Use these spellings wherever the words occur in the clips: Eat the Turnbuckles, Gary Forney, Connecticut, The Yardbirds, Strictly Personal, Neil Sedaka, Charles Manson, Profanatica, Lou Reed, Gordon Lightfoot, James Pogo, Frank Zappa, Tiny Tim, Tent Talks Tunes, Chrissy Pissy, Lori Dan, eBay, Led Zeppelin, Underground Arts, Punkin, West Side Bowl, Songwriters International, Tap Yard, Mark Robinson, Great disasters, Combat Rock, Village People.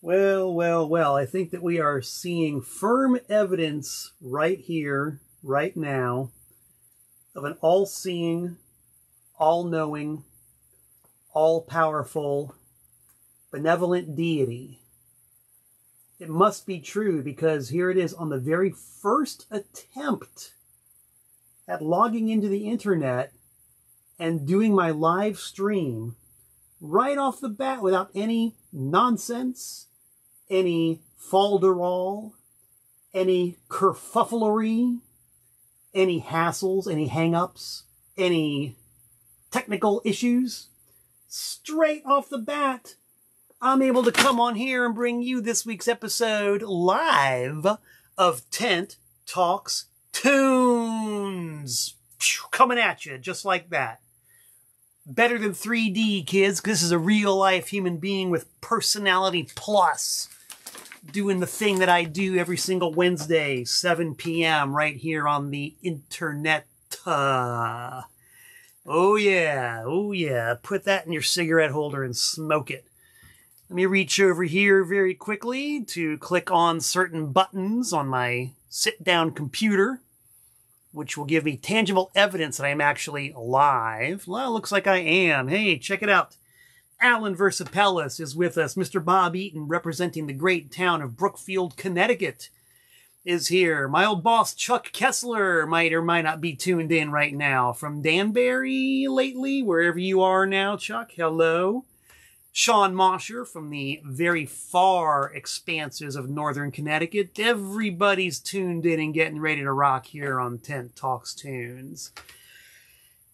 Well, well, well, I think that we are seeing firm evidence right here, right now, of an all-seeing, all-knowing, all-powerful, benevolent deity. It must be true, because here it is on the very first attempt at logging into the internet and doing my live stream right off the bat without any nonsense, any falderall, any kerfufflery, any hassles, any hang-ups, any technical issues. Straight off the bat, I'm able to come on here and bring you this week's episode live of Tent Talks Tunes. Coming at you just like that. Better than 3D, kids, because this is a real-life human being with personality plus doing the thing that I do every single Wednesday, 7 p.m. right here on the internet. Oh, yeah. Oh, yeah. Put that in your cigarette holder and smoke it. Let me reach over here very quickly to click on certain buttons on my sit-down computer, which will give me tangible evidence that I'm actually live. Well, it looks like I am. Hey, check it out. Alan Versapellis is with us. Mr. Bob Eaton, representing the great town of Brookfield, Connecticut, is here. My old boss, Chuck Kessler, might or might not be tuned in right now from Danbury lately, wherever you are now, Chuck. Hello. Sean Mosher from the very far expanses of northern Connecticut. Everybody's tuned in and getting ready to rock here on Tent Talks Tunes.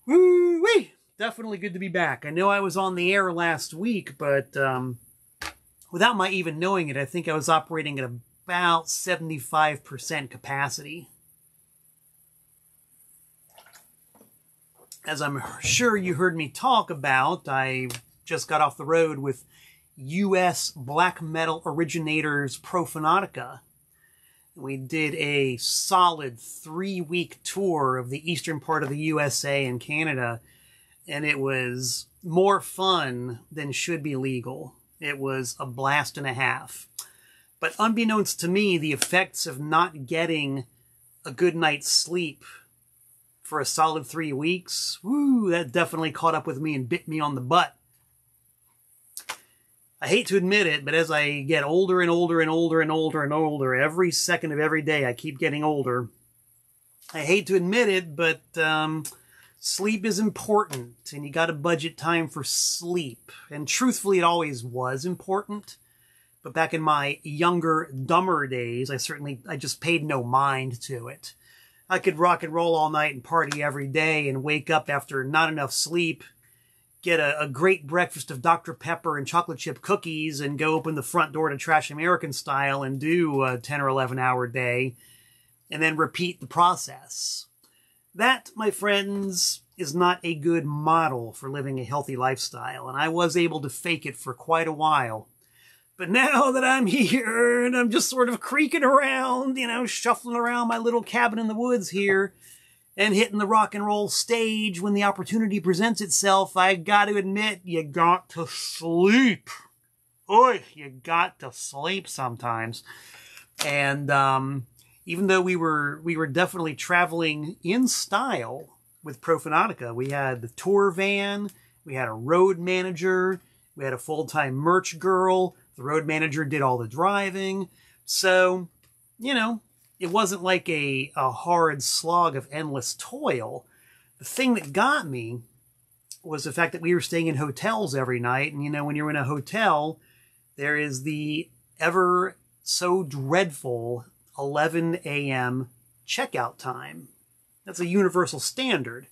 Woo-wee! Definitely good to be back. I know I was on the air last week, but without my even knowing it, I think I was operating at about 75% capacity. As I'm sure you heard me talk about, I just got off the road with U.S. black metal originators Profanatica. We did a solid 3-week tour of the eastern part of the USA and Canada, and it was more fun than should be legal. It was a blast and a half. But unbeknownst to me, the effects of not getting a good night's sleep for a solid 3 weeks, woo, that definitely caught up with me and bit me on the butt. I hate to admit it, but as I get older and older and older and older and older, every second of every day I keep getting older. I hate to admit it, but sleep is important, and you got to budget time for sleep. And truthfully, it always was important. But back in my younger, dumber days, I just paid no mind to it. I could rock and roll all night and party every day and wake up after not enough sleep, get a great breakfast of Dr. Pepper and chocolate chip cookies, and go open the front door to Trash American Style and do a 10 or 11-hour day, and then repeat the process. That, my friends, is not a good model for living a healthy lifestyle, and I was able to fake it for quite a while. But now that I'm here, and I'm just sort of creaking around, you know, shuffling around my little cabin in the woods here, and hitting the rock and roll stage when the opportunity presents itself, I've got to admit, you got to sleep. Oy, you got to sleep sometimes. And even though we were definitely traveling in style with Profanatica, we had the tour van, we had a road manager, we had a full-time merch girl, the road manager did all the driving. So, you know, it wasn't like a hard slog of endless toil. The thing that got me was the fact that we were staying in hotels every night. And, you know, when you're in a hotel, there is the ever so dreadful 11 a.m. checkout time. That's a universal standard.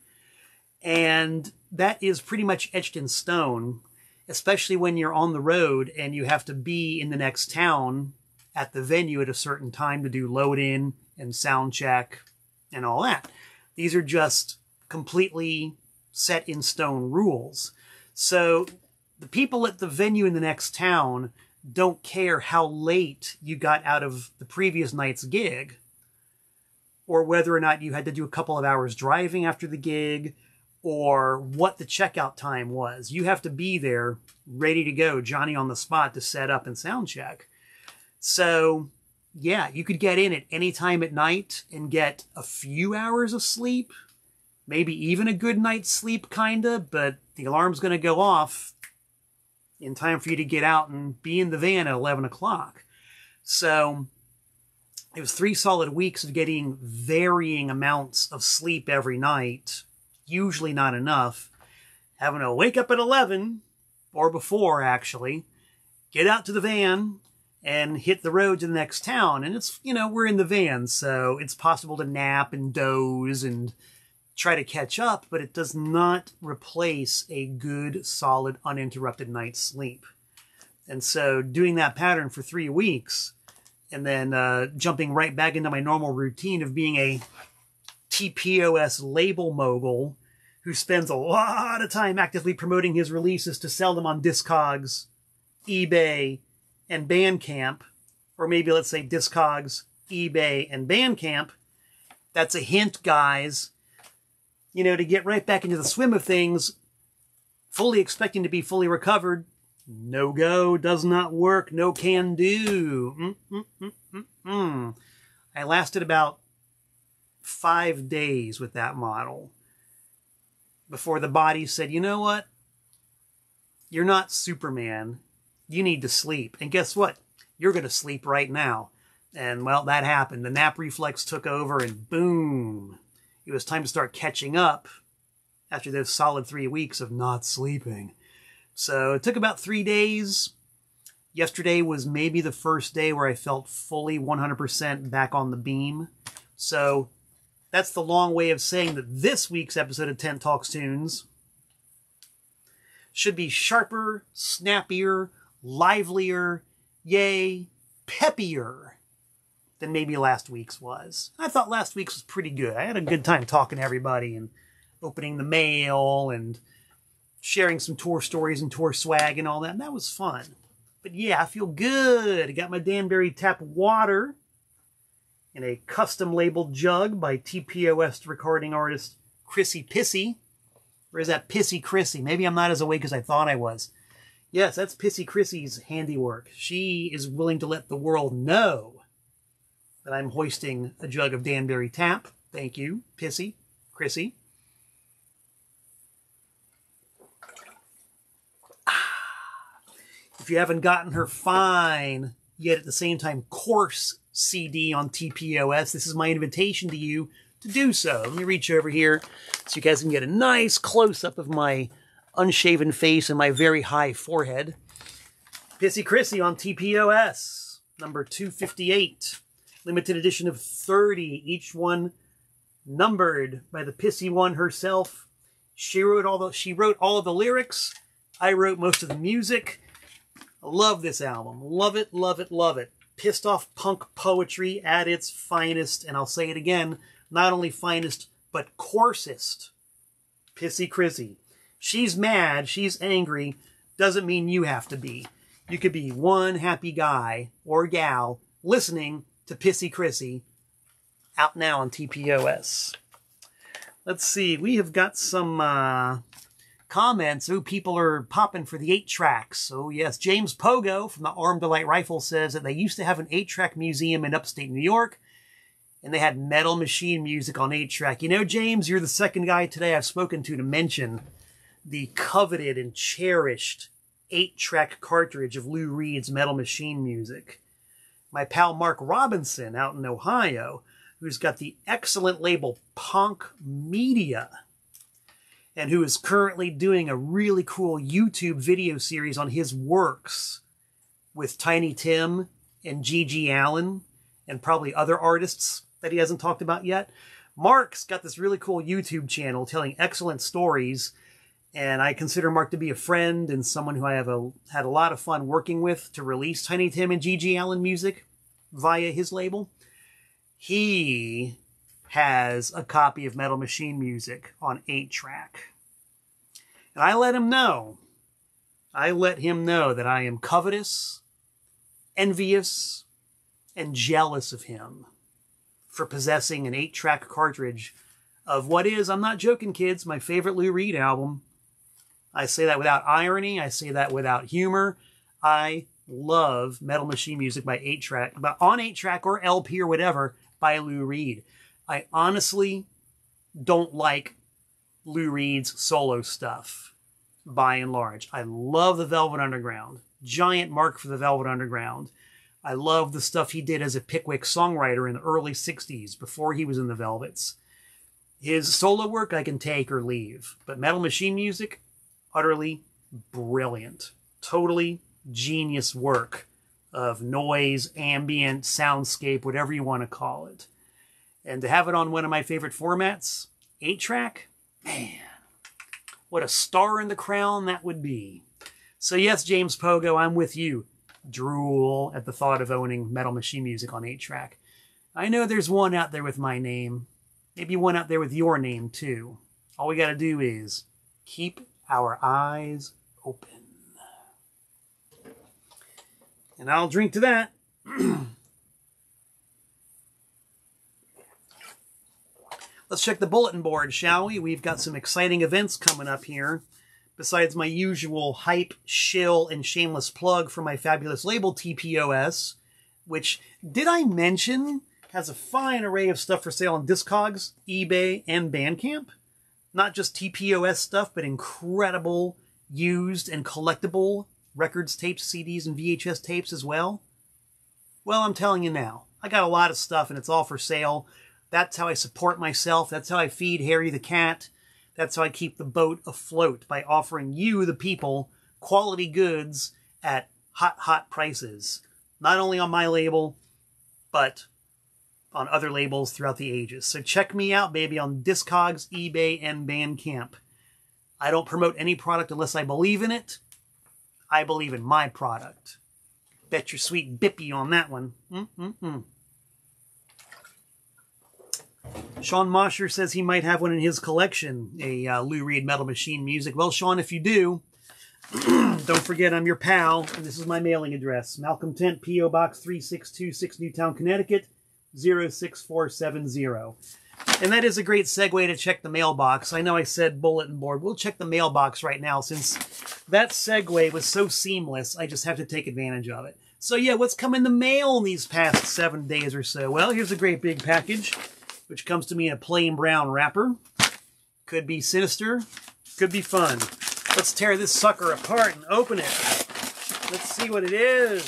And that is pretty much etched in stone, especially when you're on the road and you have to be in the next town at the venue at a certain time to do load in and sound check and all that. These are just completely set in stone rules. So the people at the venue in the next town don't care how late you got out of the previous night's gig, or whether or not you had to do a couple of hours driving after the gig, or what the checkout time was. You have to be there ready to go, Johnny on the spot, to set up and sound check. So yeah, you could get in at any time at night and get a few hours of sleep, maybe even a good night's sleep, kinda, but the alarm's gonna go off in time for you to get out and be in the van at 11 o'clock. So it was 3 solid weeks of getting varying amounts of sleep every night, usually not enough, having to wake up at 11 or before, actually, get out to the van and hit the road to the next town. And it's, you know, we're in the van, so it's possible to nap and doze and try to catch up, but it does not replace a good, solid, uninterrupted night's sleep. And so doing that pattern for 3 weeks and then jumping right back into my normal routine of being a TPOS label mogul who spends a lot of time actively promoting his releases to sell them on Discogs, eBay, and Bandcamp, or maybe let's say Discogs, eBay, and Bandcamp. That's a hint, guys. You know, to get right back into the swim of things, fully expecting to be fully recovered. No go, does not work, no can do. I lasted about 5 days with that model before the body said, you know what? You're not Superman. You need to sleep. And guess what? You're going to sleep right now. And well, that happened. The nap reflex took over and boom. It was time to start catching up after those solid 3 weeks of not sleeping. So it took about 3 days. Yesterday was maybe the first day where I felt fully 100% back on the beam. So that's the long way of saying that this week's episode of Tent Talks Tunes should be sharper, snappier, livelier, yay, peppier than maybe last week's was. I thought last week's was pretty good. I had a good time talking to everybody and opening the mail and sharing some tour stories and tour swag and all that. And that was fun. But yeah, I feel good. I got my Danbury tap water in a custom labeled jug by TPOS recording artist Chrissy Pissy. Or is that Pissy Chrissy? Maybe I'm not as awake as I thought I was. Yes, that's Pissy Chrissy's handiwork. She is willing to let the world know that I'm hoisting a jug of Danbury tap. Thank you, Pissy Chrissy. If you haven't gotten her fine, yet at the same time coarse CD on TPOS, this is my invitation to you to do so. Let me reach over here so you guys can get a nice close-up of my unshaven face and my very high forehead. Pissy Chrissy on TPOS, number 258. Limited edition of 30, each one numbered by the Pissy One herself. She wrote all of the lyrics. I wrote most of the music. I love this album. Love it, love it, love it. Pissed off punk poetry at its finest, and I'll say it again, not only finest, but coarsest. Pissy Chrissy. She's mad, she's angry, doesn't mean you have to be. You could be one happy guy or gal listening to Pissy Chrissy, out now on TPOS. Let's see, we have got some comments. Ooh, people are popping for the 8-tracks. Oh yes, James Pogo from the Armed Delight Rifle says that they used to have an 8-track museum in upstate New York, and they had metal machine music on 8-track. You know, James, you're the second guy today I've spoken to mention the coveted and cherished 8-track cartridge of Lou Reed's metal machine music. My pal Mark Robinson out in Ohio, who's got the excellent label Punk Media, and who is currently doing a really cool YouTube video series on his works with Tiny Tim and GG Allin and probably other artists that he hasn't talked about yet. Mark's got this really cool YouTube channel telling excellent stories, and I consider Mark to be a friend and someone who I have had a lot of fun working with to release Tiny Tim and GG Allin music via his label. He has a copy of Metal Machine music on 8-track. And I let him know. I let him know that I am covetous, envious, and jealous of him for possessing an 8-track cartridge of what is, I'm not joking, kids, my favorite Lou Reed album. I say that without irony. I say that without humor. I love Metal Machine Music by 8-Track, but on 8-Track or LP or whatever by Lou Reed. I honestly don't like Lou Reed's solo stuff by and large. I love the Velvet Underground. Giant mark for the Velvet Underground. I love the stuff he did as a Pickwick songwriter in the early 60s before he was in the Velvets. His solo work I can take or leave, but Metal Machine Music, utterly brilliant. Totally genius work of noise, ambient, soundscape, whatever you want to call it. And to have it on one of my favorite formats, 8-Track, man, what a star in the crown that would be. So yes, James Pogo, I'm with you. Drool at the thought of owning Metal Machine Music on 8-Track. I know there's one out there with my name. Maybe one out there with your name, too. All we got to do is keep our eyes open. And I'll drink to that. Let's check the bulletin board, shall we? We've got some exciting events coming up here. Besides my usual hype, shill, and shameless plug for my fabulous label, TPOS, which, did I mention, has a fine array of stuff for sale on Discogs, eBay, and Bandcamp. Not just TPOS stuff, but incredible used and collectible records, tapes, CDs, and VHS tapes as well. Well, I'm telling you now, I got a lot of stuff and it's all for sale. That's how I support myself. That's how I feed Harry the cat. That's how I keep the boat afloat, by offering you, the people, quality goods at hot, hot prices. Not only on my label, but on other labels throughout the ages. So check me out, baby, on Discogs, eBay, and Bandcamp. I don't promote any product unless I believe in it. I believe in my product. Bet your sweet bippy on that one. Sean Mosher says he might have one in his collection, a Lou Reed Metal Machine Music. Well, Sean, if you do, don't forget I'm your pal, and this is my mailing address. Malcolm Tent, P.O. Box 3626, Newtown, Connecticut, 06470. And that is a great segue to check the mailbox. I know I said bulletin board. We'll check the mailbox right now, since that segue was so seamless, I just have to take advantage of it. So yeah, what's come in the mail in these past 7 days or so? Well, here's a great big package, which comes to me in a plain brown wrapper. Could be sinister, could be fun. Let's tear this sucker apart and open it. Let's see what it is.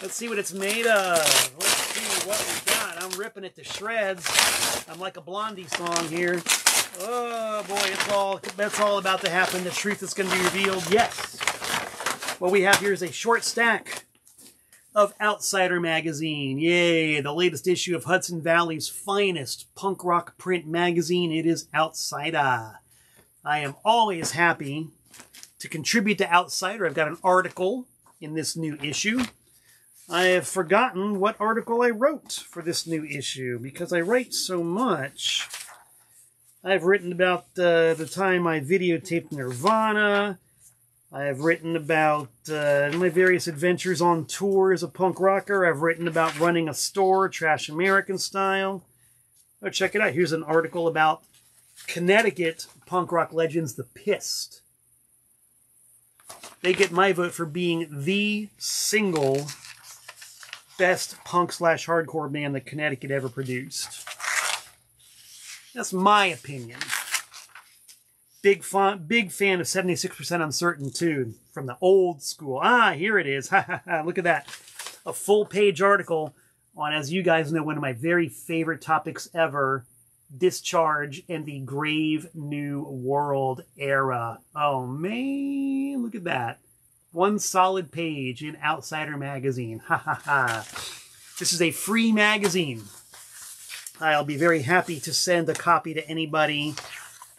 Let's see what it's made of. Let's see what we got. I'm ripping it to shreds. I'm like a Blondie song here. Oh boy, that's all about to happen. The truth is going to be revealed. Yes. What we have here is a short stack of Outsider magazine. Yay, the latest issue of Hudson Valley's finest punk rock print magazine. It is Outsider. I am always happy to contribute to Outsider. I've got an article in this new issue. I have forgotten what article I wrote for this new issue because I write so much. I've written about the time I videotaped Nirvana. I have written about my various adventures on tour as a punk rocker. I've written about running a store, Trash American Style. Oh, check it out. Here's an article about Connecticut punk rock legends, The Pissed. They get my vote for being the single best punk/hardcore band that Connecticut ever produced. That's my opinion. Big fan of 76% Uncertain, too, from the old school. Ah, here it is. Look at that. A full-page article on, as you guys know, one of my very favorite topics ever, Discharge and the Grave New World era. Oh, man, look at that. One solid page in Outsider magazine. This is a free magazine. I'll be very happy to send a copy to anybody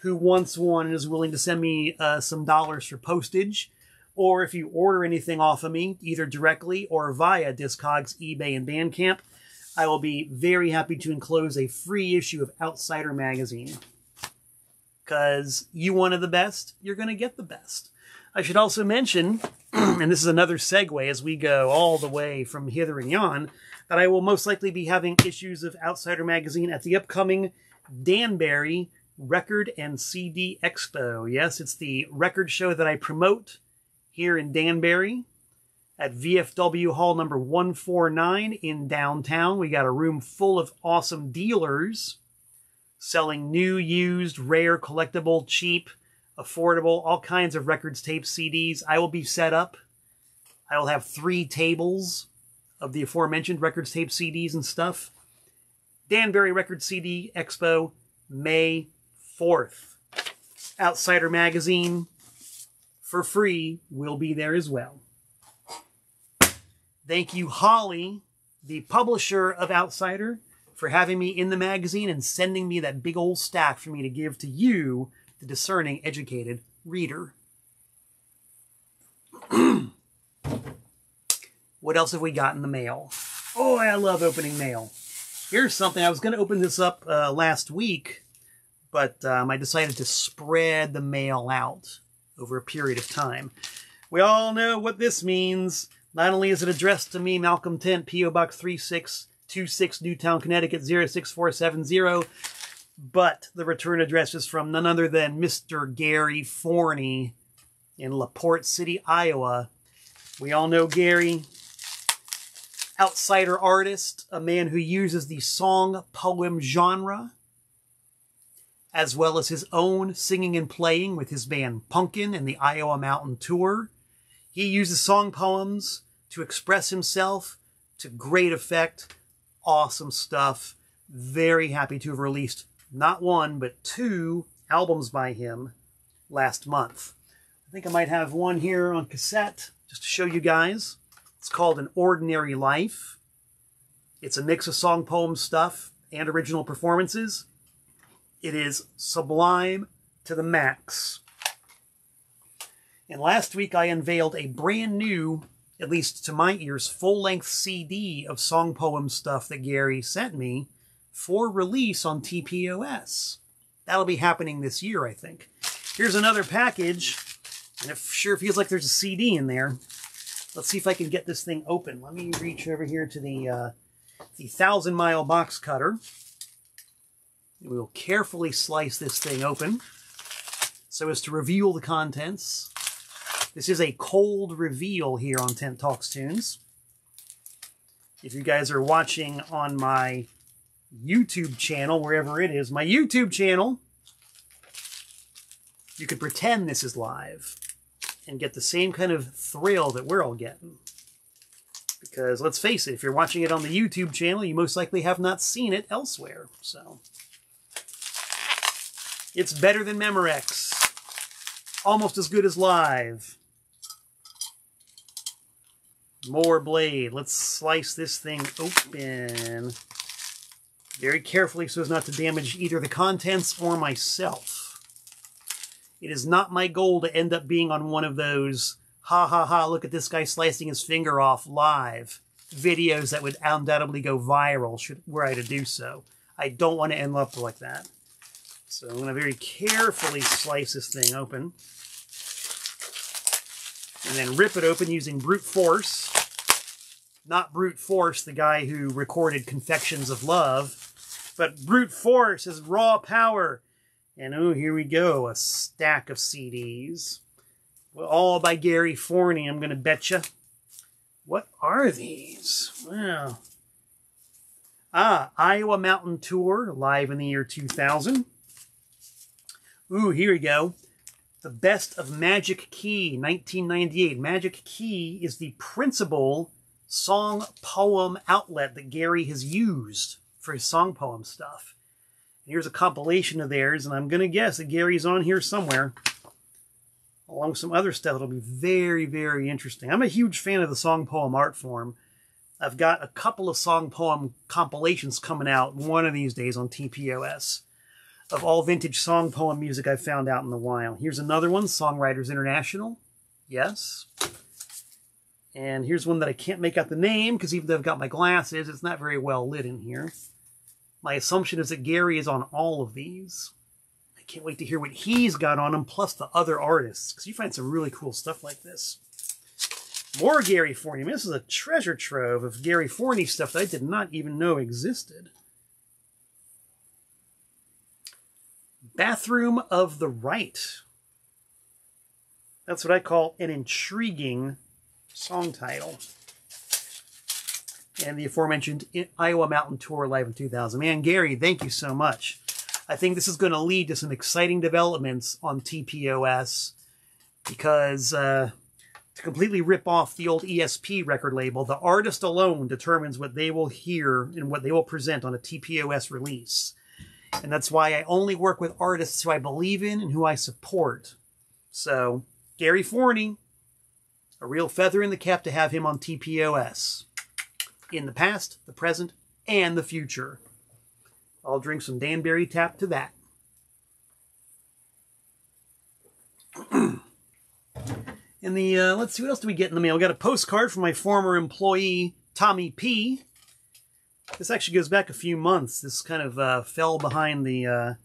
who wants one and is willing to send me some dollars for postage. Or if you order anything off of me, either directly or via Discogs, eBay, and Bandcamp, I will be very happy to enclose a free issue of Outsider magazine. Because you wanted the best, you're going to get the best. I should also mention, and this is another segue as we go all the way from hither and yon, that I will most likely be having issues of Outsider magazine at the upcoming Danbury Record and CD Expo. Yes, it's the record show that I promote here in Danbury at VFW Hall number 149 in downtown. We got a room full of awesome dealers selling new, used, rare, collectible, cheap, affordable, all kinds of records, tapes, CDs. I will be set up. I will have 3 tables of the aforementioned records, tapes, CDs, and stuff. Danbury Record CD Expo, May 4th. Outsider Magazine, for free, will be there as well. Thank you, Holly, the publisher of Outsider, for having me in the magazine and sending me that big old stack for me to give to you, the discerning, educated reader. What else have we got in the mail? Oh, I love opening mail. Here's something. I was going to open this up last week, but I decided to spread the mail out over a period of time. We all know what this means. Not only is it addressed to me, Malcolm Tent, P.O. Box 3626, Newtown, Connecticut, 06470, but the return address is from none other than Mr. Gary Forney in LaPorte City, Iowa. We all know Gary, outsider artist, a man who uses the song poem genre, as well as his own singing and playing with his band Punkin and the Iowa Mountain Tour. He uses song poems to express himself to great effect. Awesome stuff. Very happy to have released not 1, but 2 albums by him last month. I think I might have one here on cassette just to show you guys. It's called An Ordinary Life. It's a mix of song poem stuff and original performances. It is sublime to the max. And last week I unveiled a brand new, at least to my ears, full-length CD of song poem stuff that Gary sent me for release on TPOS. That'll be happening this year, I think. Here's another package, and it sure feels like there's a CD in there. Let's see if I can get this thing open. Let me reach over here to the 1,000-mile box cutter. We will carefully slice this thing open so as to reveal the contents. This is a cold reveal here on Tent Talks Tunes. If you guys are watching on my YouTube channel, wherever it is, my YouTube channel, you could pretend this is live and get the same kind of thrill that we're all getting. Because let's face it, if you're watching it on the YouTube channel, you most likely have not seen it elsewhere. So it's better than Memorex. Almost as good as live. More blade. Let's slice this thing open very carefully so as not to damage either the contents or myself. It is not my goal to end up being on one of those ha ha ha look at this guy slicing his finger off live videos that would undoubtedly go viral were I to do so. I don't want to end up like that. So I'm going to very carefully slice this thing open and then rip it open using brute force. Not brute force, the guy who recorded Confections of Love, but brute force is raw power. And oh, here we go, a stack of CDs. Well, all by Gary Forney, I'm going to betcha. What are these? Well, Iowa Mountain Tour, live in the year 2000. Ooh, here we go. The Best of Magic Key, 1998. Magic Key is the principal song poem outlet that Gary has used for his song poem stuff. And here's a compilation of theirs, and I'm going to guess that Gary's on here somewhere, along with some other stuff. It'll be very, very interesting. I'm a huge fan of the song poem art form. I've got a couple of song poem compilations coming out one of these days on TPOS. Of all vintage song poem music I've found out in the wild. Here's another one, Songwriters International. Yes. And here's one that I can't make out the name because even though I've got my glasses, it's not very well lit in here. My assumption is that Gary is on all of these. I can't wait to hear what he's got on them, plus the other artists, because you find some really cool stuff like this. More Gary Forney. I mean, this is a treasure trove of Gary Forney stuff that I did not even know existed. Bathroom of the Right. That's what I call an intriguing song title. And the aforementioned Iowa Mountain Tour live in 2000. Man, Gary, thank you so much. I think this is going to lead to some exciting developments on TPOS because to completely rip off the old ESP record label, the artist alone determines what they will hear and what they will present on a TPOS release. And that's why I only work with artists who I believe in and who I support. So, Gary Forney, a real feather in the cap to have him on TPOS. In the past, the present, and the future. I'll drink some Danbury tap to that. And the, let's see, what else do we get in the mail? We got a postcard from my former employee, Tommy P. This actually goes back a few months. This kind of fell behind the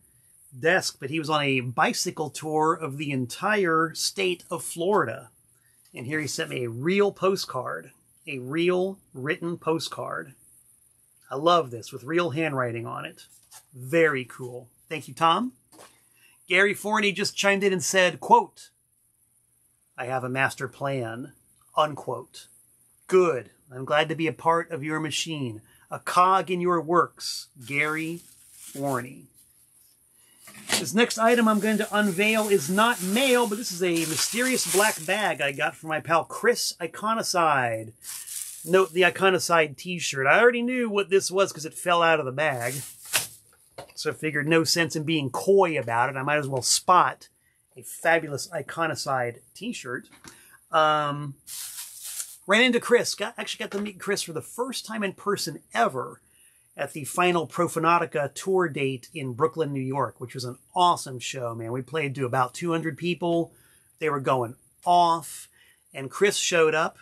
desk, but he was on a bicycle tour of the entire state of Florida. And here he sent me a real postcard, a real written postcard. I love this, with real handwriting on it. Very cool. Thank you, Tom. Gary Forney just chimed in and said, quote, I have a master plan, unquote. Good. I'm glad to be a part of your machine. A cog in your works, Gary Forney. This next item I'm going to unveil is not mail, but this is a mysterious black bag I got from my pal Chris Iconocide. Note the Iconocide t-shirt. I already knew what this was because it fell out of the bag. So I figured no sense in being coy about it. I might as well spot a fabulous Iconocide t-shirt. Ran into Chris. Actually got to meet Chris for the first time in person ever at the final Profanatica tour date in Brooklyn, New York, which was an awesome show, man. We played to about 200 people. They were going off. And Chris showed up.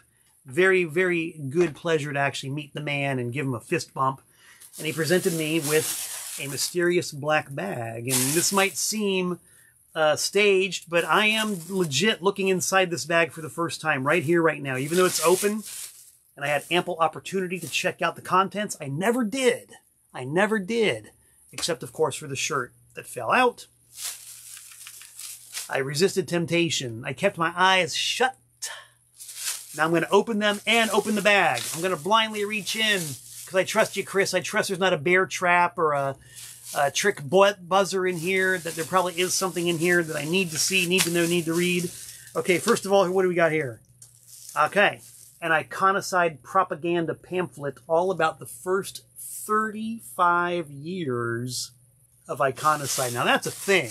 Very, very good pleasure to actually meet the man and give him a fist bump. And he presented me with a mysterious black bag. And this might seem staged, but I am legit looking inside this bag for the first time right here, right now. Even though it's open and I had ample opportunity to check out the contents, I never did. I never did. Except, of course, for the shirt that fell out. I resisted temptation. I kept my eyes shut. Now I'm going to open them and open the bag. I'm going to blindly reach in because I trust you, Chris. I trust there's not a bear trap or a trick buzzer in here, that there probably is something in here that I need to see, need to know, need to read. Okay, first of all, what do we got here? Okay, an Iconocide propaganda pamphlet all about the first 35 years of Iconocide. Now that's a thing.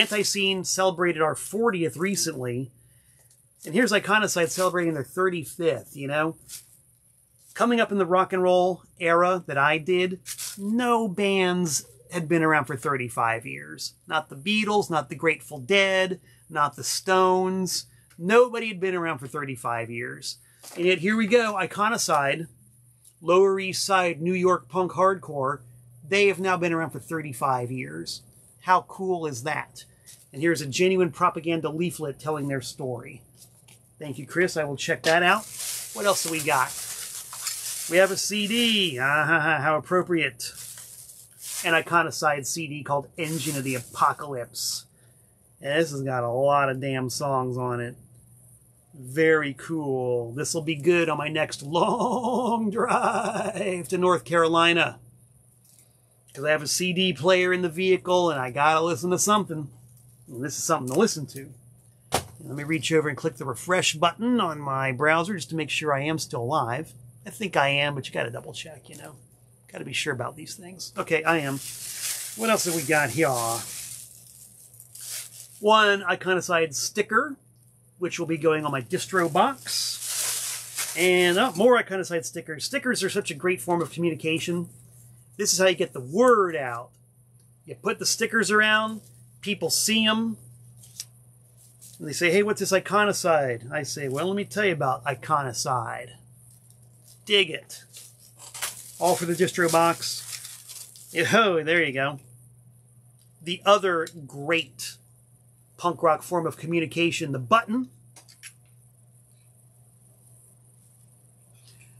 Antiseen celebrated our 40th recently. And here's Iconocide celebrating their 35th, you know? Coming up in the rock and roll era that I did, no bands had been around for 35 years. Not the Beatles, not the Grateful Dead, not the Stones. Nobody had been around for 35 years. And yet here we go, Iconocide, Lower East Side, New York punk hardcore, they have now been around for 35 years. How cool is that? And here's a genuine propaganda leaflet telling their story. Thank you, Chris. I will check that out. What else do we got? We have a CD. How appropriate. An Iconocide CD called Engine of the Apocalypse. And this has got a lot of damn songs on it. Very cool. This will be good on my next long drive to North Carolina. Because I have a CD player in the vehicle and I gotta listen to something. And this is something to listen to. Let me reach over and click the refresh button on my browser just to make sure I am still live. I think I am, but you got to double check, you know. Got to be sure about these things. Okay, I am. What else have we got here? One Iconocide sticker, which will be going on my distro box. And oh, more Iconocide stickers. Stickers are such a great form of communication. This is how you get the word out. You put the stickers around, people see them. And they say, hey, what's this Iconocide? I say, well, let me tell you about Iconocide. Dig it. All for the distro box. Yo, there you go. The other great punk rock form of communication, the button.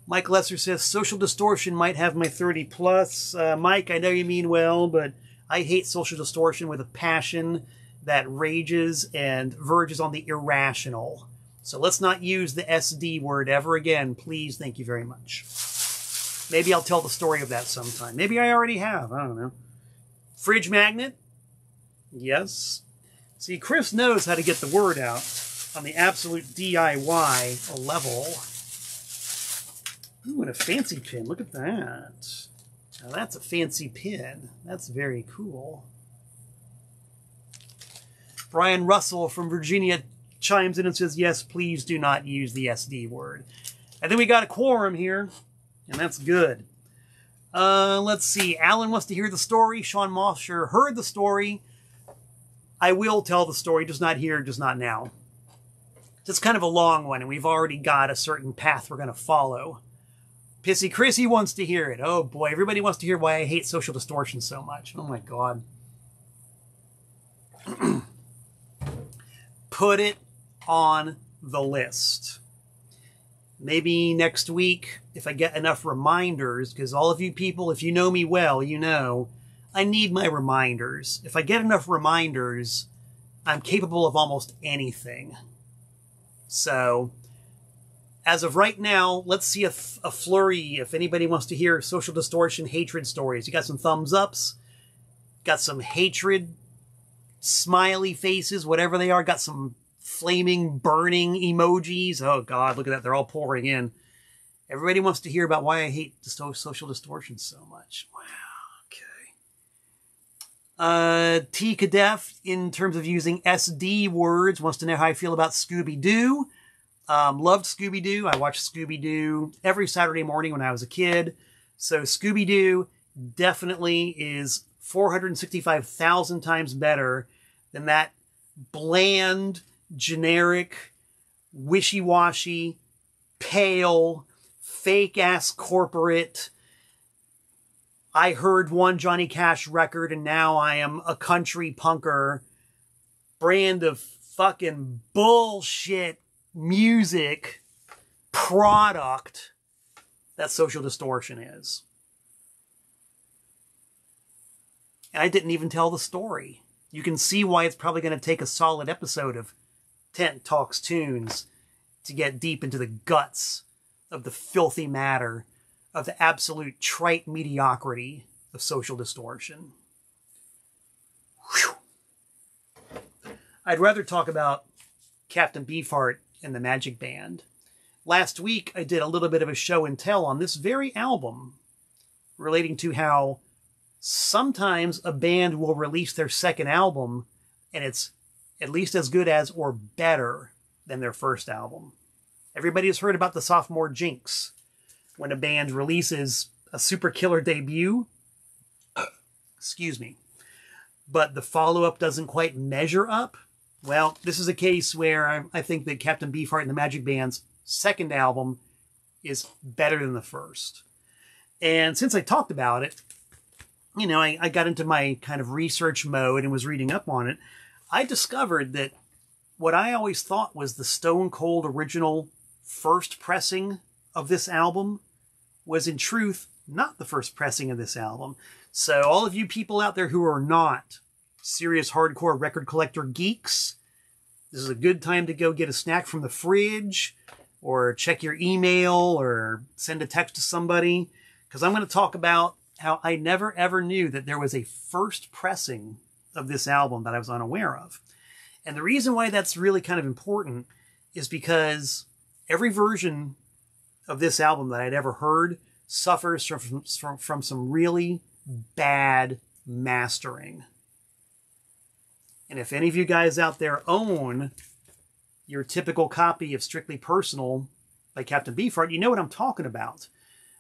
Mike Lesser says, social distortion might have my 30 plus. Mike, I know you mean well, but I hate social distortion with a passion that rages and verges on the irrational. So let's not use the SD word ever again, please. Thank you very much. Maybe I'll tell the story of that sometime. Maybe I already have. I don't know. Fridge magnet? Yes. See, Chris knows how to get the word out on the absolute DIY level. Ooh, and a fancy pin. Look at that. Now that's a fancy pin. That's very cool. Brian Russell from Virginia chimes in and says, yes, please do not use the SD word. I think we got a quorum here, and that's good. Let's see. Alan wants to hear the story. Sean Mosher heard the story. I will tell the story, just not here, just not now. It's kind of a long one, and we've already got a certain path we're going to follow. Pissy Chrissy wants to hear it. Oh boy, everybody wants to hear why I hate social distortion so much. Oh my god. Put it on the list. Maybe next week, if I get enough reminders, because all of you people, if you know me well, you know I need my reminders. If I get enough reminders, I'm capable of almost anything. So as of right now, let's see a flurry. If anybody wants to hear social distortion hatred stories, you got some thumbs ups, got some hatred, smiley faces, whatever they are, got some flaming, burning emojis. Oh god, look at that. They're all pouring in. Everybody wants to hear about why I hate social distortion so much. Wow. Okay. T Kadef, in terms of using SD words, wants to know how I feel about Scooby-Doo. Loved Scooby-Doo. I watched Scooby-Doo every Saturday morning when I was a kid. So Scooby-Doo definitely is 465,000 times better than that bland, generic, wishy-washy, pale, fake-ass corporate, I heard one Johnny Cash record and now I am a country punker brand of fucking bullshit music product that social distortion is. And I didn't even tell the story. You can see why it's probably going to take a solid episode of Tent Talks Tunes to get deep into the guts of the filthy matter of the absolute trite mediocrity of social distortion. Whew. I'd rather talk about Captain Beefheart and the Magic Band. Last week, I did a little bit of a show and tell on this very album relating to how sometimes a band will release their second album and it's at least as good as or better than their first album. Everybody has heard about the sophomore jinx. When a band releases a super killer debut, excuse me, but the follow-up doesn't quite measure up. Well, this is a case where I think that Captain Beefheart and the Magic Band's second album is better than the first. And since I talked about it, you know, I got into my kind of research mode and was reading up on it. I discovered that what I always thought was the Stone Cold original first pressing of this album was in truth not the first pressing of this album. So all of you people out there who are not serious hardcore record collector geeks, this is a good time to go get a snack from the fridge or check your email or send a text to somebody, because I'm going to talk about how I never ever knew that there was a first pressing of this album that I was unaware of. And the reason why that's really kind of important is because every version of this album that I'd ever heard suffers from some really bad mastering. And if any of you guys out there own your typical copy of Strictly Personal by Captain Beefheart, you know what I'm talking about.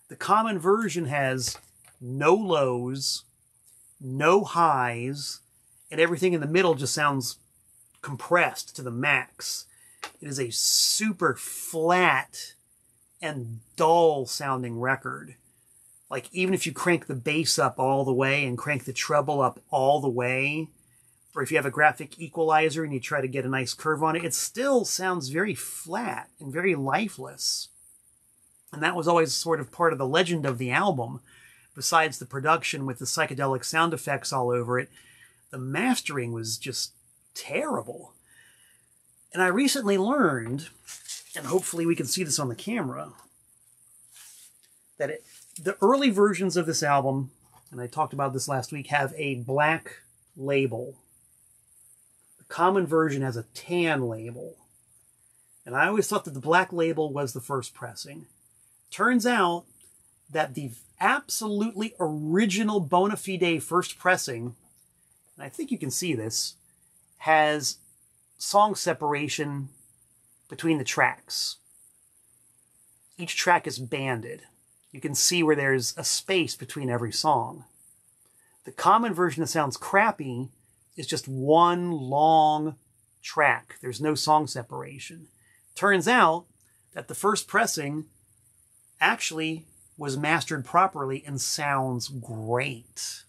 The common version has no lows, no highs, and everything in the middle just sounds compressed to the max. It is a super flat and dull sounding record. Like, even if you crank the bass up all the way and crank the treble up all the way, or if you have a graphic equalizer and you try to get a nice curve on it, it still sounds very flat and very lifeless. And that was always sort of part of the legend of the album. besides the production with the psychedelic sound effects all over it, the mastering was just terrible. And I recently learned, and hopefully we can see this on the camera, that the early versions of this album, and I talked about this last week, have a black label. The common version has a tan label. And I always thought that the black label was the first pressing. Turns out that the absolutely original bona fide first pressing, and I think you can see this, has song separation between the tracks. Each track is banded. You can see where there's a space between every song. The common version that sounds crappy is just one long track. There's no song separation. Turns out that the first pressing actually was mastered properly and sounds great.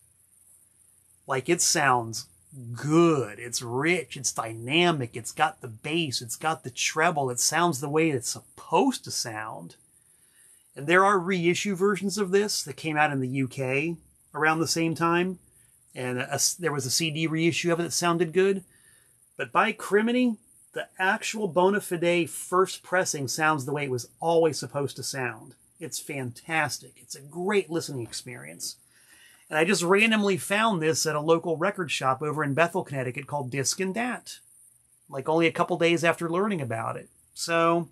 Like, it sounds good. It's rich. It's dynamic. It's got the bass. It's got the treble. It sounds the way it's supposed to sound. And there are reissue versions of this that came out in the UK around the same time. And there was a CD reissue of it that sounded good. But by criminy, the actual bona fide first pressing sounds the way it was always supposed to sound. It's fantastic. It's a great listening experience. And I just randomly found this at a local record shop over in Bethel, Connecticut called Disc and Dat. Like, only a couple days after learning about it. So,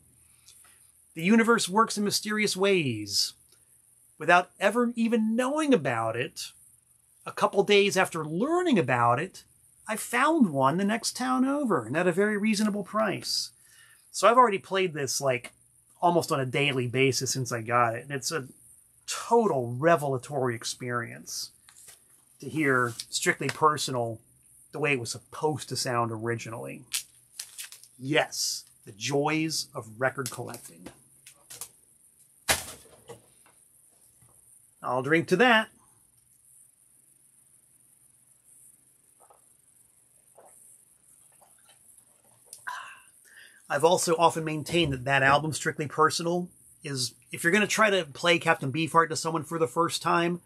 the universe works in mysterious ways. Without ever even knowing about it, a couple days after learning about it, I found one the next town over, and at a very reasonable price. So I've already played this, like, almost on a daily basis since I got it, and it's a total revelatory experience to hear Strictly Personal the way it was supposed to sound originally. Yes, the joys of record collecting. I'll drink to that. I've also often maintained that that album, Strictly Personal, is, if you're going to try to play Captain Beefheart to someone for the first time,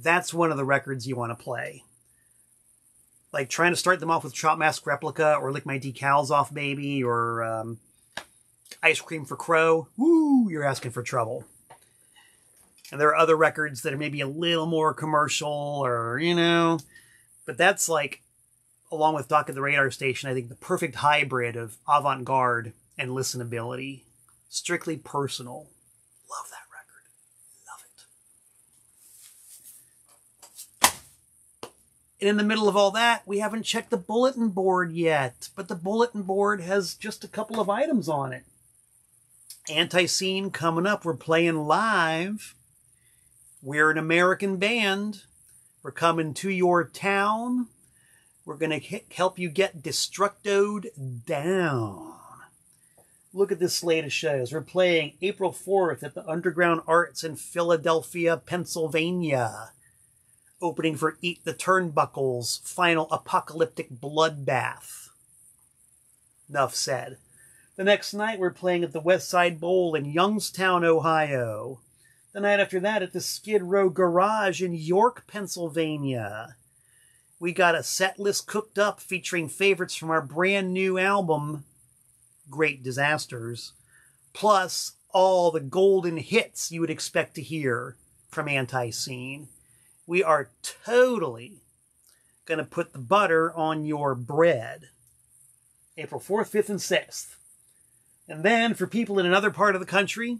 that's one of the records you want to play. Like, trying to start them off with Trout Mask Replica or Lick My Decals Off Baby or Ice Cream for Crow, woo, you're asking for trouble. And there are other records that are maybe a little more commercial or, you know, but that's, like, along with Doc at the Radar Station, I think the perfect hybrid of avant-garde and listenability. Strictly Personal. Love that record. Love it. And in the middle of all that, we haven't checked the bulletin board yet, but the bulletin board has just a couple of items on it. Antiseen coming up. We're playing live. We're an American band. We're coming to your town. We're going to help you get destructoed down. Look at this slate of shows. We're playing April 4th at the Underground Arts in Philadelphia, Pennsylvania. Opening for Eat the Turnbuckles, Final Apocalyptic Bloodbath. Enough said. The next night we're playing at the West Side Bowl in Youngstown, Ohio. The night after that at the Skid Row Garage in York, Pennsylvania. We got a set list cooked up featuring favorites from our brand new album, Great Disasters, plus all the golden hits you would expect to hear from Antiseen. We are totally going to put the butter on your bread. April 4th, 5th, and 6th. And then for people in another part of the country,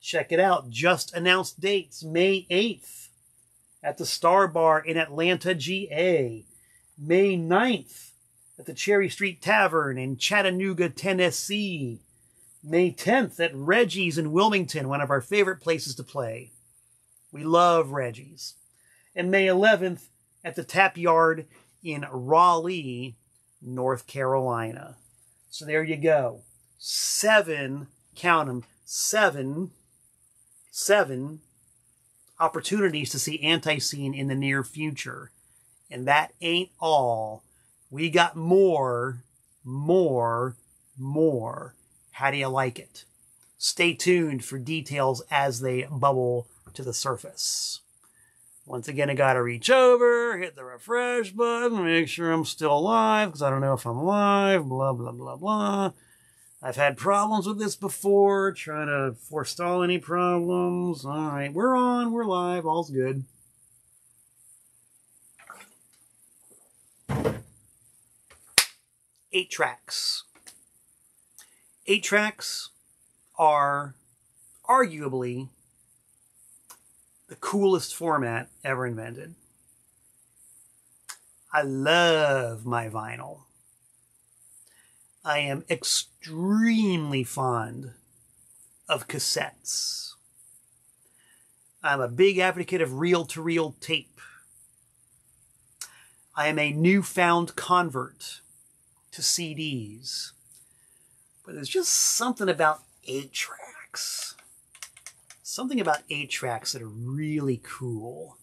check it out. Just announced dates, May 8th. At the Star Bar in Atlanta, GA. May 9th at the Cherry Street Tavern in Chattanooga, Tennessee. May 10th at Reggie's in Wilmington, one of our favorite places to play. We love Reggie's. And May 11th at the Tap Yard in Raleigh, North Carolina. So there you go. Seven, count them, seven opportunities to see Antiseen in the near future. And that ain't all. We got more. How do you like it? Stay tuned for details as they bubble to the surface. Once again, I gotta reach over, hit the refresh button, make sure I'm still alive, because I don't know if I'm alive, blah, blah, blah, blah. I've had problems with this before, trying to forestall any problems. All right, we're on, we're live, all's good. Eight tracks. Eight tracks are arguably the coolest format ever invented. I love my vinyl. I am extremely fond of cassettes. I'm a big advocate of reel-to-reel tape. I am a newfound convert to CDs. But there's just something about 8-tracks. Something about 8-tracks that are really cool.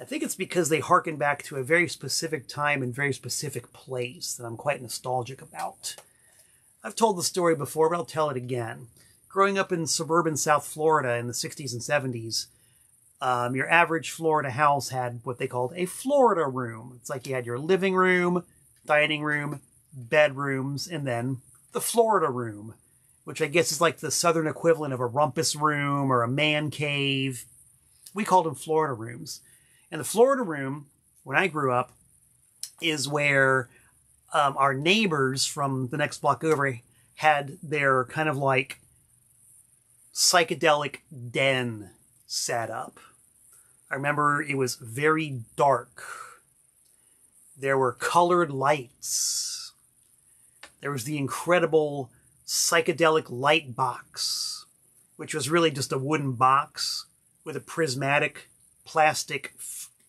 I think it's because they harken back to a very specific time and very specific place that I'm quite nostalgic about. I've told the story before, but I'll tell it again. Growing up in suburban South Florida in the 60s and 70s, your average Florida house had what they called a Florida room. It's like you had your living room, dining room, bedrooms, and then the Florida room, which I guess is like the southern equivalent of a rumpus room or a man cave. We called them Florida rooms. And the Florida room, when I grew up, is where our neighbors from the next block over had their kind of like psychedelic den set up. I remember it was very dark. There were colored lights. There was the incredible psychedelic light box, which was really just a wooden box with a prismatic plastic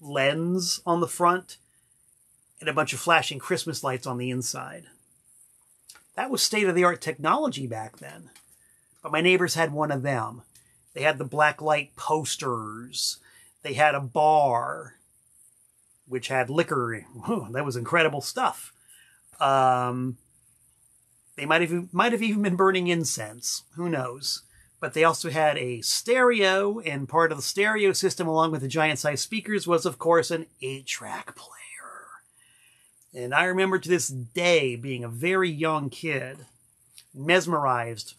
lens on the front and a bunch of flashing Christmas lights on the inside. That was state-of-the-art technology back then. But my neighbors had one of them. They had the black light posters. They had a bar, which had liquor. Whoa, that was incredible stuff. They might have even been burning incense. Who knows? But they also had a stereo, and part of the stereo system, along with the giant-sized speakers, was, of course, an 8-track player. And I remember to this day being a very young kid, mesmerized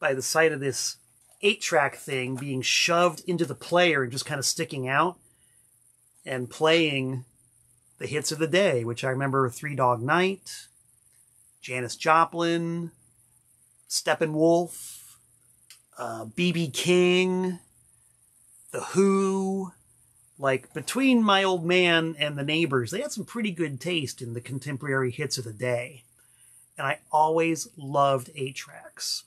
by the sight of this 8-track thing being shoved into the player and just kind of sticking out and playing the hits of the day, which I remember Three Dog Night, Janis Joplin, Steppenwolf, B.B. King, The Who. Like, between my old man and the neighbors, they had some pretty good taste in the contemporary hits of the day. And I always loved 8-tracks.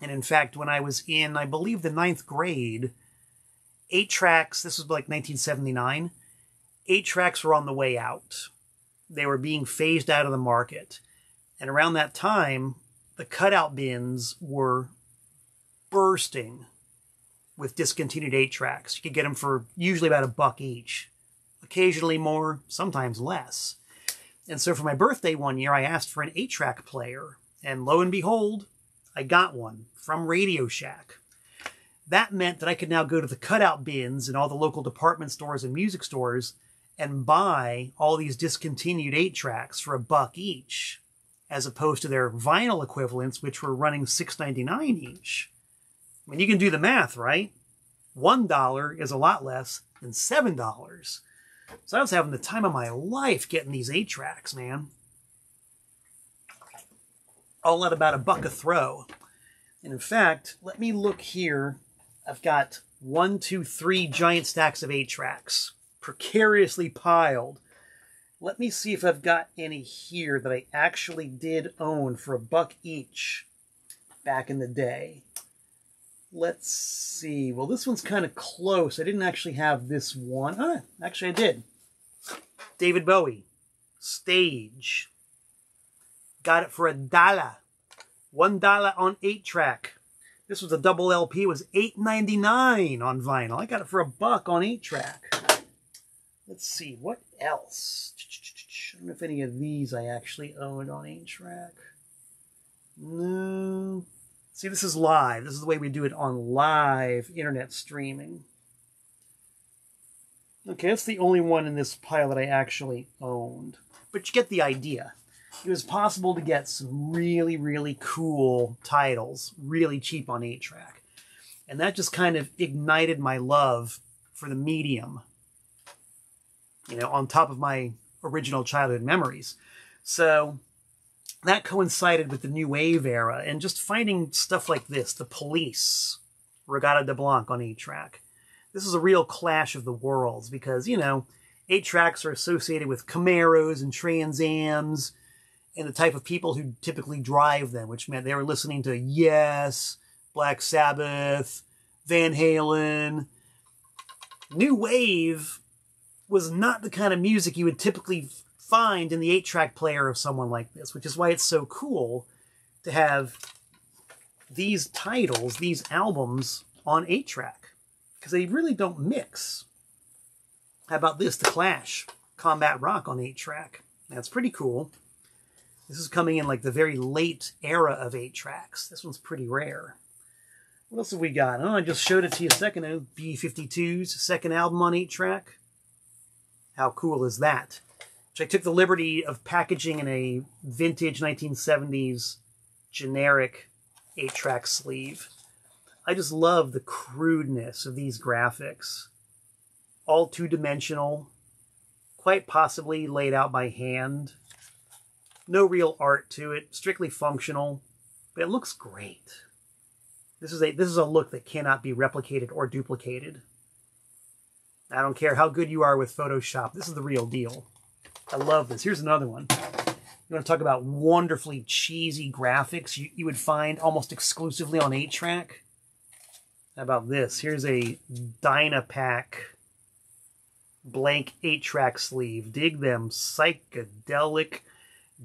And in fact, when I was in, I believe, the 9th grade, 8-tracks, this was like 1979, 8-tracks were on the way out. They were being phased out of the market. And around that time, the cutout bins were bursting with discontinued 8-tracks. You could get them for usually about $1 each, occasionally more, sometimes less. And so for my birthday one year, I asked for an 8-track player, and lo and behold, I got one from Radio Shack. That meant that I could now go to the cutout bins in all the local department stores and music stores and buy all these discontinued 8-tracks for $1 each, as opposed to their vinyl equivalents, which were running $6.99 each. I mean, you can do the math, right? $1 is a lot less than $7. So I was having the time of my life getting these 8-tracks, man. All at about $1 a throw. And in fact, let me look here. I've got 1, 2, 3 giant stacks of 8-tracks, precariously piled. Let me see if I've got any here that I actually did own for $1 each back in the day. Let's see. Well, this one's kind of close. I didn't actually have this one. Ah, actually, I did. David Bowie. Stage. Got it for $1. $1 on 8-track. This was a double LP. It was $8.99 on vinyl. I got it for $1 on 8-track. Let's see. What else? I don't know if any of these I actually owned on 8-track. No. See, this is live. This is the way we do it on live internet streaming. Okay, that's the only one in this pile that I actually owned. But you get the idea. It was possible to get some really, really cool titles, really cheap on 8-track. And that just kind of ignited my love for the medium, you know, on top of my original childhood memories. So that coincided with the new wave era and just finding stuff like this, The Police, Regatta de Blanc on 8-track. This is a real clash of the worlds because, you know, 8-tracks are associated with Camaros and Trans Ams and the type of people who typically drive them, which meant they were listening to Yes, Black Sabbath, Van Halen. New wave was not the kind of music you would typically find in the 8-track player of someone like this, which is why it's so cool to have these titles, these albums on 8-track, because they really don't mix. How about this, The Clash, Combat Rock on 8-track? That's pretty cool. This is coming in like the very late era of 8-tracks. This one's pretty rare. What else have we got? Oh, I just showed it to you a second ago. B52's second album on 8-track. How cool is that? Which I took the liberty of packaging in a vintage 1970s generic 8-track sleeve. I just love the crudeness of these graphics. All two-dimensional, quite possibly laid out by hand. No real art to it, strictly functional, but it looks great. This is a look that cannot be replicated or duplicated. I don't care how good you are with Photoshop. This is the real deal. I love this. Here's another one. You want to talk about wonderfully cheesy graphics you would find almost exclusively on 8-track? How about this? Here's a Dynapack blank 8-track sleeve. Dig them psychedelic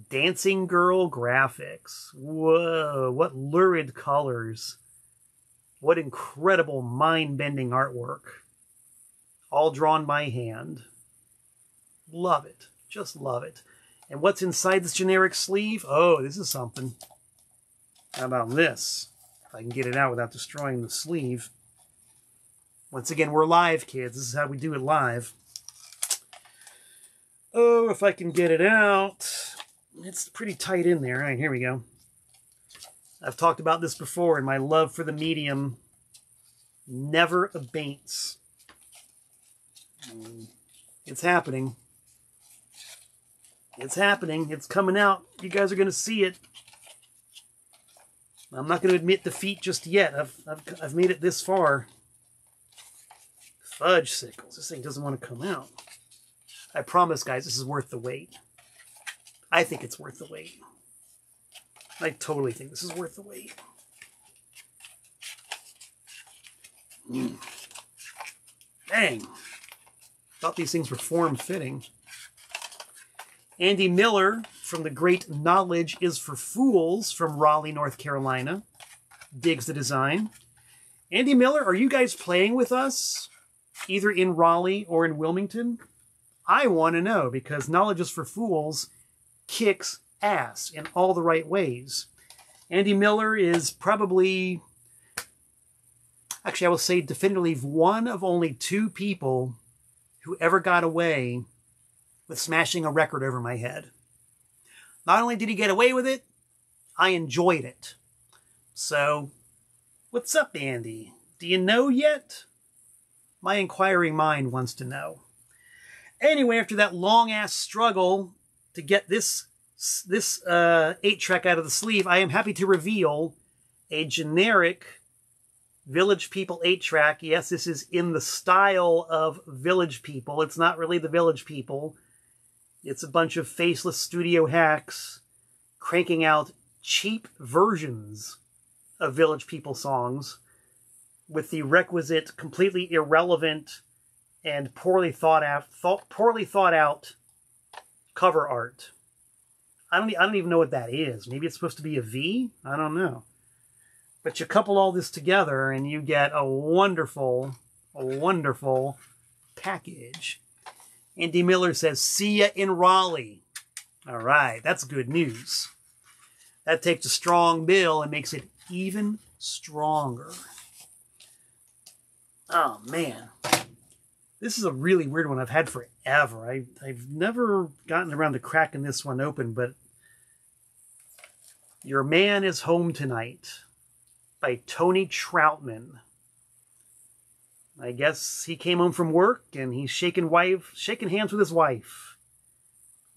dancing girl graphics. Whoa, what lurid colors. What incredible mind-bending artwork. All drawn by hand. Love it. Just love it. And what's inside this generic sleeve? Oh, this is something. How about this? If I can get it out without destroying the sleeve. Once again, we're live, kids. This is how we do it live. Oh, if I can get it out. It's pretty tight in there. All right, here we go. I've talked about this before, and my love for the medium never abates. It's happening. It's happening. It's coming out. You guys are going to see it. I'm not going to admit defeat just yet. I've made it this far. Fudge sickles. This thing doesn't want to come out. I promise, guys, this is worth the wait. I think it's worth the wait. I totally think this is worth the wait. Dang. Thought these things were form-fitting. Andy Miller from the great Knowledge Is For Fools from Raleigh, North Carolina. Digs the design. Andy Miller, are you guys playing with us? Either in Raleigh or in Wilmington? I want to know, because Knowledge Is For Fools kicks ass in all the right ways. Andy Miller is probably, actually I will say definitively, one of only two people who ever got away with smashing a record over my head. Not only did he get away with it, I enjoyed it. So, what's up, Andy? Do you know yet? My inquiring mind wants to know. Anyway, after that long-ass struggle to get this 8-track out of the sleeve, I am happy to reveal a generic Village People 8-track. Yes, this is in the style of Village People. It's not really the Village People. It's a bunch of faceless studio hacks cranking out cheap versions of Village People songs with the requisite completely irrelevant and poorly thought out cover art. I don't even know what that is. Maybe it's supposed to be a V? I don't know. But you couple all this together and you get a wonderful package. Andy Miller says, see ya in Raleigh. All right, that's good news. That takes a strong bill and makes it even stronger. Oh, man. This is a really weird one I've had forever. I've never gotten around to cracking this one open, but Your Man Is Home Tonight by Tony Troutman. I guess he came home from work and he's shaking hands with his wife.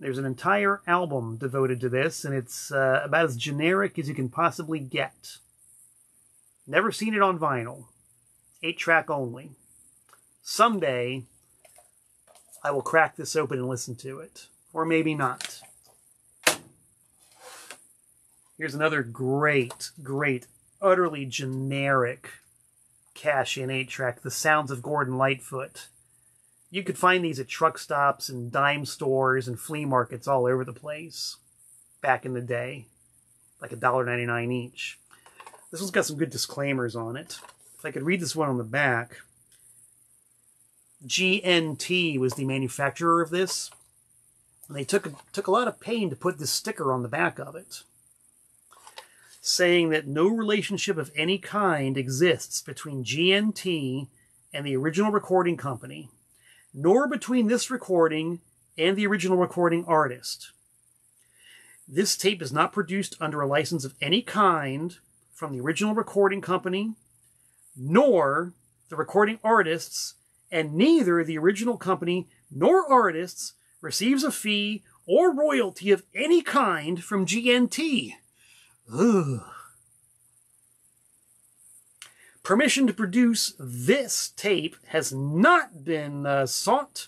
There's an entire album devoted to this, and it's about as generic as you can possibly get. Never seen it on vinyl. 8-track only. Someday, I will crack this open and listen to it. Or maybe not. Here's another great, great, utterly generic cash-in 8-track, The Sounds of Gordon Lightfoot. You could find these at truck stops and dime stores and flea markets all over the place back in the day, like $1.99 each. This one's got some good disclaimers on it. If I could read this one on the back. GNT was the manufacturer of this, and they took a lot of pain to put this sticker on the back of it, saying that no relationship of any kind exists between GNT and the original recording company, nor between this recording and the original recording artist. This tape is not produced under a license of any kind from the original recording company, nor the recording artists, and neither the original company nor artists receives a fee or royalty of any kind from GNT. Ugh. Permission to produce this tape has not been sought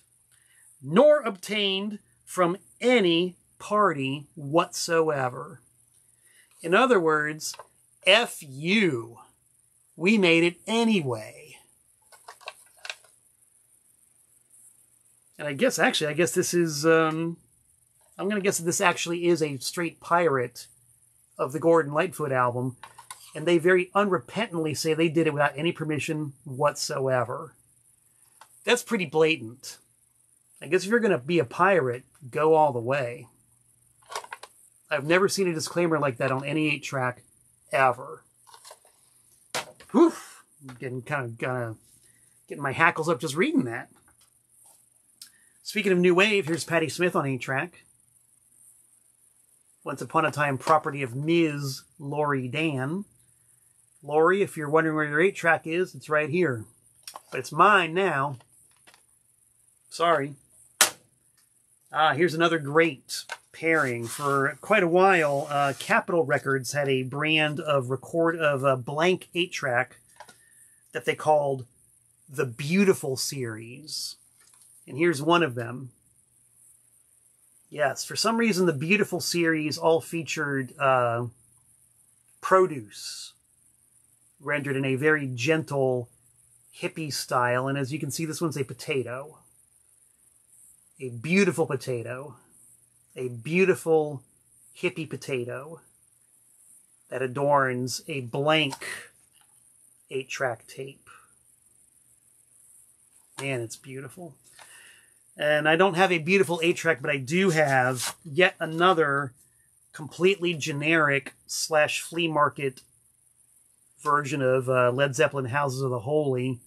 nor obtained from any party whatsoever. In other words, F you. We made it anyway. And I guess this is, I'm going to guess that this actually is a straight pirate of the Gordon Lightfoot album. And they very unrepentantly say they did it without any permission whatsoever. That's pretty blatant. I guess if you're going to be a pirate, go all the way. I've never seen a disclaimer like that on any 8-track ever. Oof! I'm getting my hackles up just reading that. Speaking of new wave, here's Patti Smith on 8-track. Once Upon a Time, property of Ms. Lori Dan. Lori, if you're wondering where your 8-track is, it's right here. But it's mine now. Sorry. Ah, here's another great pairing. For quite a while, Capitol Records had a brand of a blank 8-track that they called the Beautiful Series. And here's one of them. Yes, for some reason, the Beautiful Series all featured produce, rendered in a very gentle, hippie style. And as you can see, this one's a potato. A beautiful potato. A beautiful hippie potato that adorns a blank 8-track tape. Man, it's beautiful. And I don't have a beautiful 8-track, but I do have yet another completely generic / flea market version of Led Zeppelin Houses of the Holy.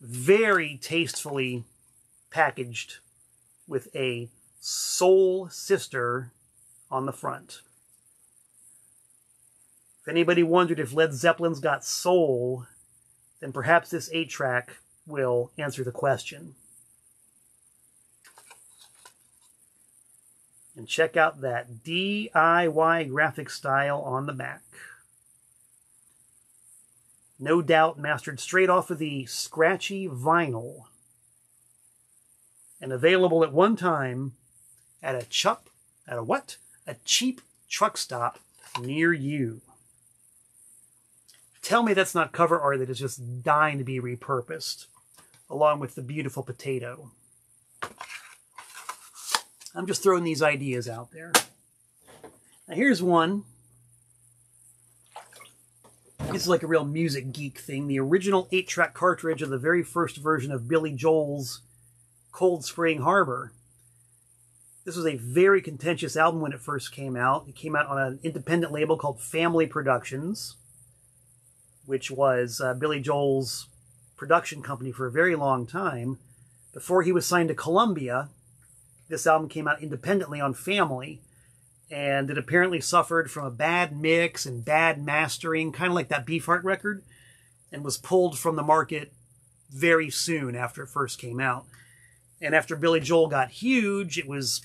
Very tastefully packaged with a Soul Sister on the front. If anybody wondered if Led Zeppelin's got soul, then perhaps this 8-track will answer the question. And check out that DIY graphic style on the back. No doubt mastered straight off of the scratchy vinyl. And available at one time at a cheap truck stop near you. Tell me that's not cover art that is just dying to be repurposed, along with the beautiful potato. I'm just throwing these ideas out there. Now here's one. This is like a real music geek thing. The original 8-track cartridge of the very first version of Billy Joel's Cold Spring Harbor. This was a very contentious album when it first came out. It came out on an independent label called Family Productions, which was Billy Joel's production company for a very long time. Before he was signed to Columbia, this album came out independently on Family, and it apparently suffered from a bad mix and bad mastering, kind of like that Beefheart record, and was pulled from the market very soon after it first came out. And after Billy Joel got huge, it was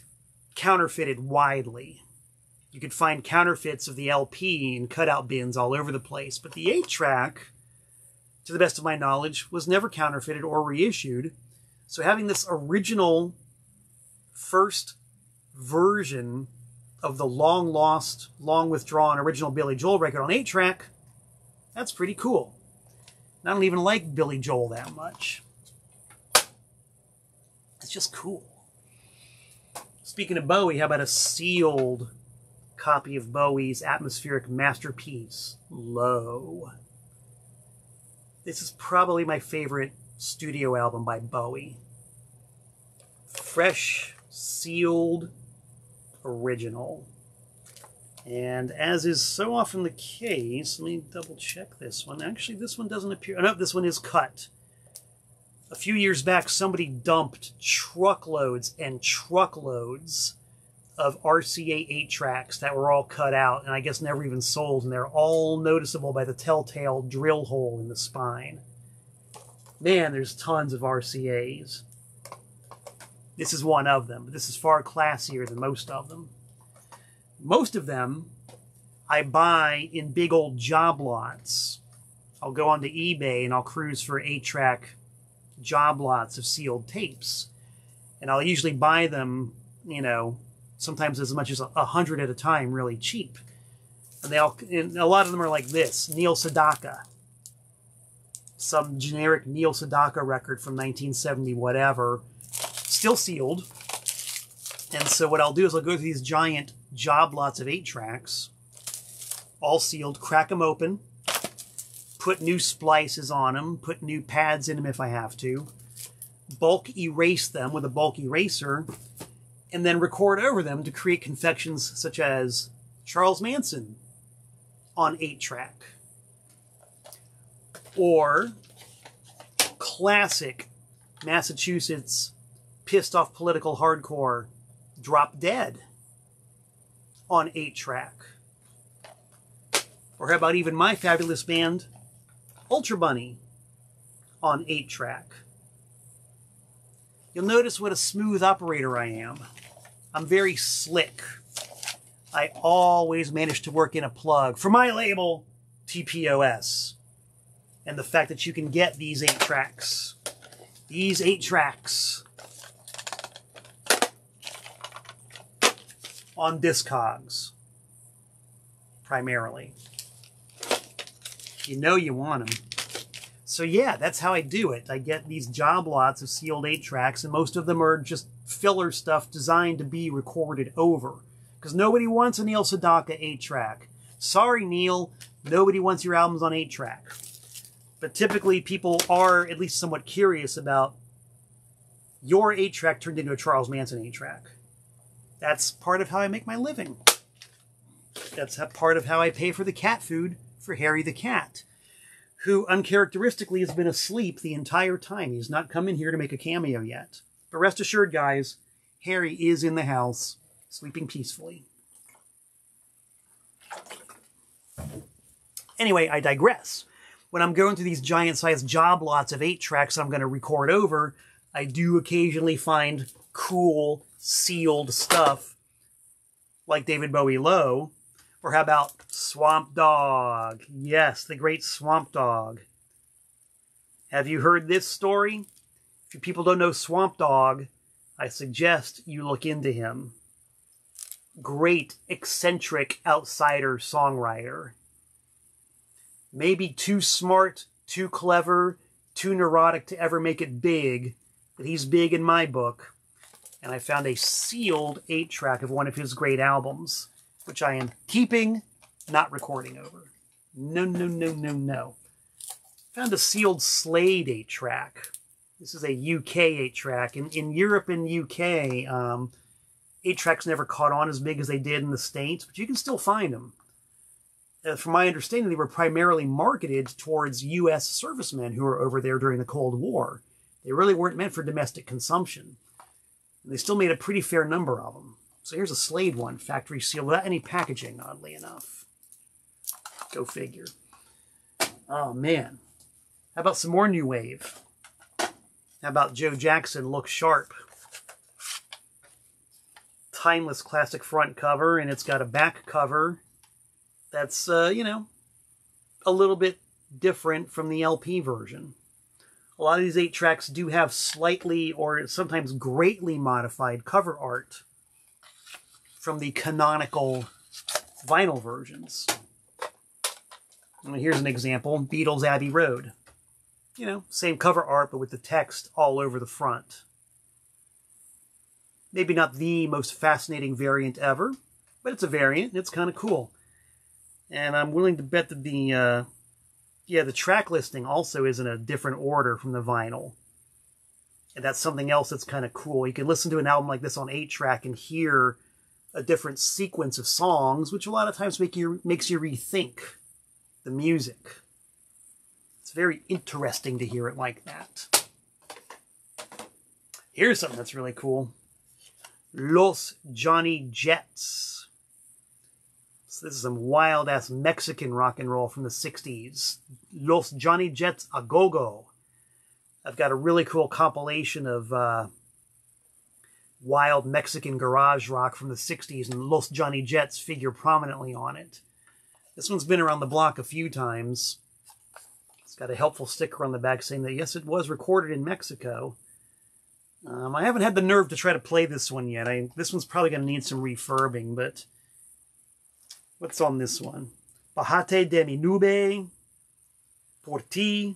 counterfeited widely. You could find counterfeits of the LP in cutout bins all over the place, but the 8-track, to the best of my knowledge, was never counterfeited or reissued. So having this original first version of the long-lost, long-withdrawn original Billy Joel record on 8-track, that's pretty cool. And I don't even like Billy Joel that much. It's just cool. Speaking of Bowie, how about a sealed copy of Bowie's atmospheric masterpiece, Low? This is probably my favorite studio album by Bowie. Fresh, sealed, original. And as is so often the case, let me double check this one. Actually, this one doesn't appear. Oh, no, this one is cut. A few years back, somebody dumped truckloads and truckloads of RCA 8-tracks that were all cut out and I guess never even sold, and they're all noticeable by the telltale drill hole in the spine. Man, there's tons of RCAs. This is one of them, but this is far classier than most of them. Most of them I buy in big old job lots. I'll go onto eBay and I'll cruise for 8-track job lots of sealed tapes, and I'll usually buy them, you know, sometimes as much as 100 at a time, really cheap. And and a lot of them are like this: Neil Sedaka, some generic Neil Sedaka record from 1970 whatever, still sealed. And so what I'll do is I'll go through these giant job lots of 8-tracks, all sealed, crack them open, put new splices on them, put new pads in them if I have to, bulk erase them with a bulk eraser, and then record over them to create confections such as Charles Manson on 8-track, or classic Massachusetts pissed off political hardcore Drop Dead on 8-track. Or how about even my fabulous band Ultra Bunny on 8-track. You'll notice what a smooth operator I am. I'm very slick. I always manage to work in a plug for my label, TPOS. And the fact that you can get these 8-tracks. These 8-tracks on Discogs, primarily. You know you want them. So yeah, that's how I do it. I get these job lots of sealed 8-tracks, and most of them are just filler stuff designed to be recorded over. Because nobody wants a Neil Sedaka 8-track. Sorry, Neil, nobody wants your albums on 8-track. But typically people are at least somewhat curious about your 8-track turned into a Charles Manson 8-track. That's part of how I make my living. That's part of how I pay for the cat food for Harry the Cat, who uncharacteristically has been asleep the entire time. He's not come in here to make a cameo yet. But rest assured, guys, Harry is in the house, sleeping peacefully. Anyway, I digress. When I'm going through these giant-sized job lots of 8-tracks I'm going to record over, I do occasionally find cool, sealed stuff, like David Bowie Low. Or how about Swamp Dog? Yes, the great Swamp Dog. Have you heard this story? If you people don't know Swamp Dog, I suggest you look into him. Great, eccentric, outsider songwriter. Maybe too smart, too clever, too neurotic to ever make it big, but he's big in my book. And I found a sealed 8-track of one of his great albums, which I am keeping, not recording over. No, no, no, no, no. Found a sealed Slade 8-track. This is a UK 8-track. In Europe and UK, 8-tracks never caught on as big as they did in the States, but you can still find them. from my understanding, they were primarily marketed towards U.S. servicemen who were over there during the Cold War. They really weren't meant for domestic consumption. And they still made a pretty fair number of them. So here's a Slade one, factory seal, without any packaging, oddly enough. Go figure. Oh, man. How about some more New Wave? How about Joe Jackson, Look Sharp? Timeless classic front cover, and it's got a back cover that's, you know, a little bit different from the LP version. A lot of these 8 tracks do have slightly or sometimes greatly modified cover art from the canonical vinyl versions. And here's an example, Beatles' Abbey Road. You know, same cover art, but with the text all over the front. Maybe not the most fascinating variant ever, but it's a variant and it's kind of cool. And I'm willing to bet that the, yeah, the track listing also is in a different order from the vinyl. And that's something else that's kind of cool. You can listen to an album like this on 8-track and hear a different sequence of songs, which a lot of times makes you rethink the music. It's very interesting to hear it like that. Here's something that's really cool. Los Johnny Jets. So this is some wild-ass Mexican rock and roll from the 60s. Los Johnny Jets a go-go. I've got a really cool compilation of wild Mexican garage rock from the 60s, and Los Johnny Jets figure prominently on it. This one's been around the block a few times. It's got a helpful sticker on the back saying that, yes, it was recorded in Mexico. I haven't had the nerve to try to play this one yet. This one's probably going to need some refurbing, but what's on this one? Bajate de mi nube, Por ti,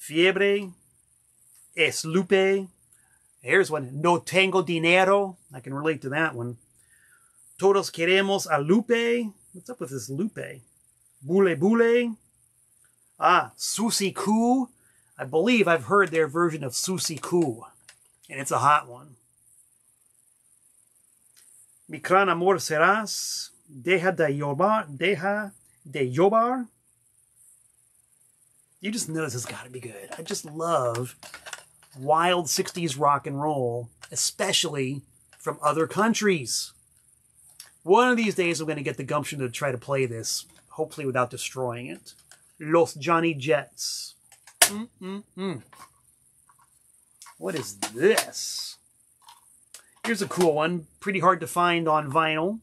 Fiebre, Es Lupe. Here's one, No Tengo Dinero. I can relate to that one. Todos Queremos a Lupe. What's up with this Lupe? Bule Bule. Ah, Susi Ku. I believe I've heard their version of Susi Ku. And it's a hot one. Mi gran amor serás, deja de llorar. You just know this has got to be good. I just love wild 60s rock and roll, especially from other countries. One of these days I'm going to get the gumption to try to play this, hopefully without destroying it. Los Johnny Jets. What is this? Here's a cool one. Pretty hard to find on vinyl.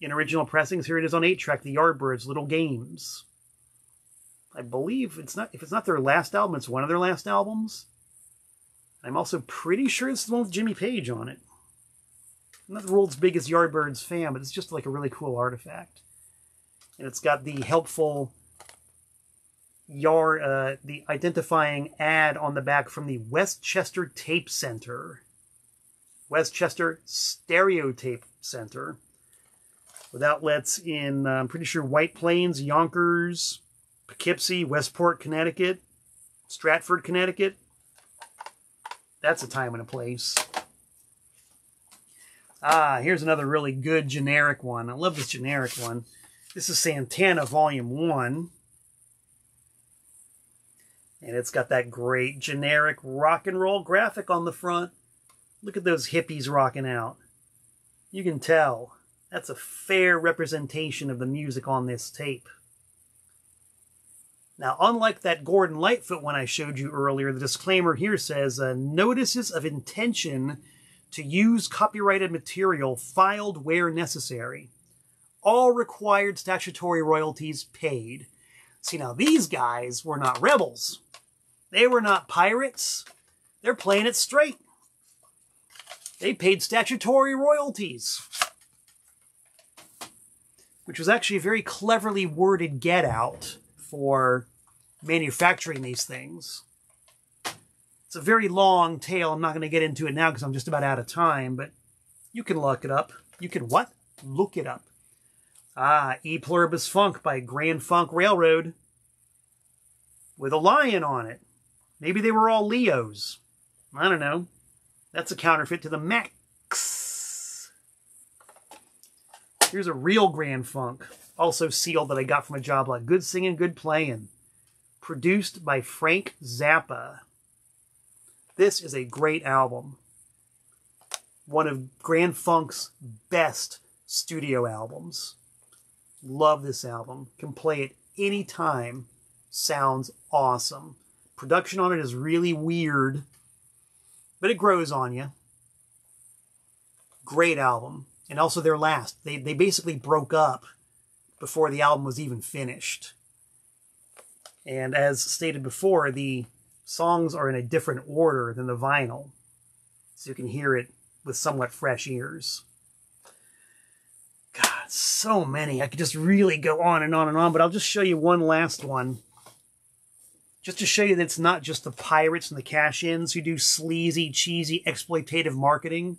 In original pressings, here it is on 8-track, The Yardbirds, Little Games. I believe if it's not their last album, it's one of their last albums. I'm also pretty sure this is the one with Jimmy Page on it. I'm not the world's biggest Yardbirds fan, but it's just like a really cool artifact. And it's got the helpful the identifying ad on the back from the Westchester Tape Center. Westchester Stereo Tape Center. With outlets in, I'm pretty sure, White Plains, Yonkers, Poughkeepsie, Westport, Connecticut, Stratford, Connecticut. That's a time and a place. Ah, here's another really good generic one. I love this generic one. This is Santana Volume 1. And it's got that great generic rock and roll graphic on the front. Look at those hippies rocking out. You can tell. That's a fair representation of the music on this tape. Now, unlike that Gordon Lightfoot one I showed you earlier, the disclaimer here says, notices of intention to use copyrighted material filed where necessary. All required statutory royalties paid. See, now these guys were not rebels. They were not pirates. They're playing it straight. They paid statutory royalties. Which was actually a very cleverly worded get-out for manufacturing these things. It's a very long tale. I'm not going to get into it now because I'm just about out of time, but you can look it up. You can what? Look it up. Ah, E Pluribus Funk by Grand Funk Railroad. With a lion on it. Maybe they were all Leos. I don't know. That's a counterfeit to the Max. Here's a real Grand Funk. also seal that I got from a job like Good Singing, Good Playing, produced by Frank Zappa. This is a great album. One of Grand Funk's best studio albums. Love this album. Can play it anytime. Sounds awesome. Production on it is really weird, but it grows on you. Great album. And also their last. They basically broke up before the album was even finished. And as stated before, the songs are in a different order than the vinyl, so you can hear it with somewhat fresh ears. God, so many. I could just really go on and on and on, but I'll just show you one last one. Just to show you that it's not just the pirates and the cash-ins who do sleazy, cheesy, exploitative marketing,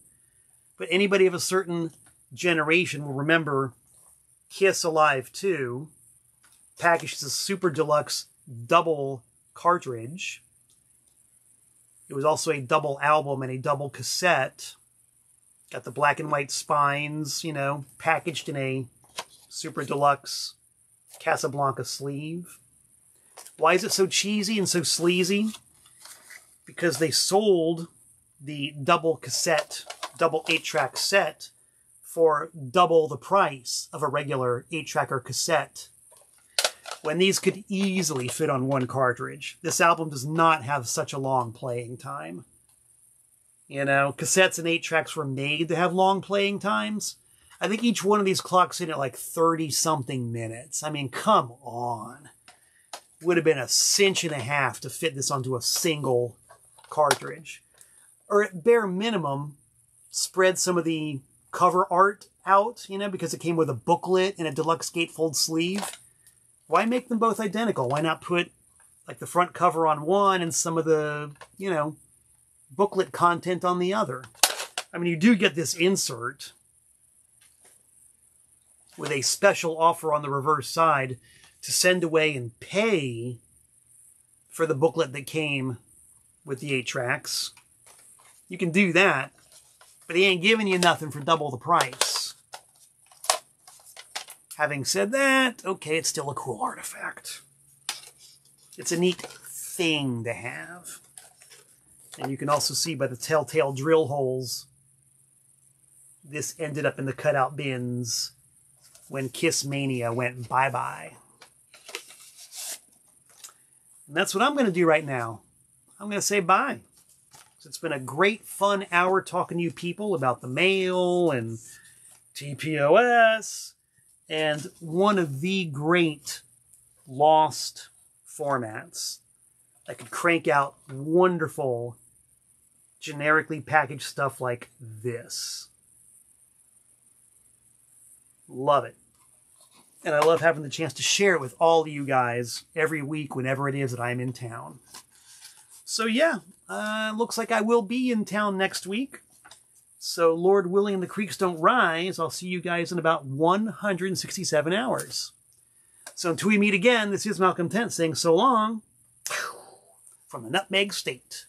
but anybody of a certain generation will remember Kiss Alive 2, packaged as a super deluxe double cartridge. It was also a double album and a double cassette. Got the black and white spines, you know, packaged in a super deluxe Casablanca sleeve. Why is it so cheesy and so sleazy? Because they sold the double cassette, double 8-track set for double the price of a regular 8-track or cassette, when these could easily fit on one cartridge. This album does not have such a long playing time. You know, cassettes and 8-tracks were made to have long playing times. I think each one of these clocks in at like 30-something minutes. I mean, come on. Would have been a cinch and a half to fit this onto a single cartridge. Or at bare minimum, spread some of the cover art out, you know, because it came with a booklet and a deluxe gatefold sleeve. Why make them both identical? Why not put, like, the front cover on one and some of the, you know, booklet content on the other? I mean, you do get this insert with a special offer on the reverse side to send away and pay for the booklet that came with the 8 tracks. You can do that, but he ain't giving you nothing for double the price. Having said that, okay, it's still a cool artifact. It's a neat thing to have. And you can also see by the telltale drill holes, this ended up in the cutout bins when Kiss Mania went bye-bye. And that's what I'm going to do right now. I'm going to say bye. So it's been a great, fun hour talking to you people about the mail and TPOS and one of the great lost formats that could crank out wonderful, generically packaged stuff like this. Love it. And I love having the chance to share it with all of you guys every week whenever it is that I'm in town. So yeah, looks like I will be in town next week. So Lord willing and the creeks don't rise, I'll see you guys in about 167 hours. So until we meet again, this is Malcolm Tent saying so long from the Nutmeg State.